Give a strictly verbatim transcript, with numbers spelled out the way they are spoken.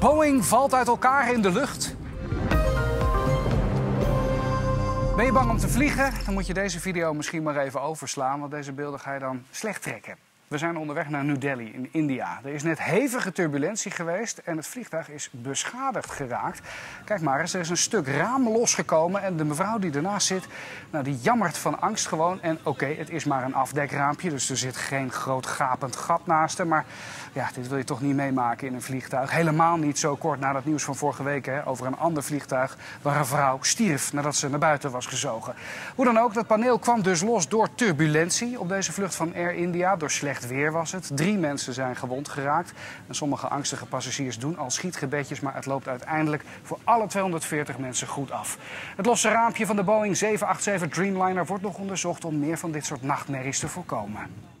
Boeing valt uit elkaar in de lucht. Ben je bang om te vliegen? Dan moet je deze video misschien maar even overslaan, want deze beelden ga je dan slecht trekken. We zijn onderweg naar New Delhi in India. Er is net hevige turbulentie geweest en het vliegtuig is beschadigd geraakt. Kijk maar eens, er is een stuk raam losgekomen en de mevrouw die ernaast zit, nou, die jammert van angst gewoon. En oké, okay, het is maar een afdekraampje, dus er zit geen groot gapend gat naast hem. Maar ja, dit wil je toch niet meemaken in een vliegtuig. Helemaal niet zo kort na dat nieuws van vorige week, hè, over een ander vliegtuig waar een vrouw stierf nadat ze naar buiten was gezogen. Hoe dan ook, dat paneel kwam dus los door turbulentie op deze vlucht van Air India, door slecht weer was het. Drie mensen zijn gewond geraakt. En sommige angstige passagiers doen al schietgebedjes, maar het loopt uiteindelijk voor alle tweehonderdveertig mensen goed af. Het losse raampje van de Boeing zeven acht zeven Dreamliner wordt nog onderzocht om meer van dit soort nachtmerries te voorkomen.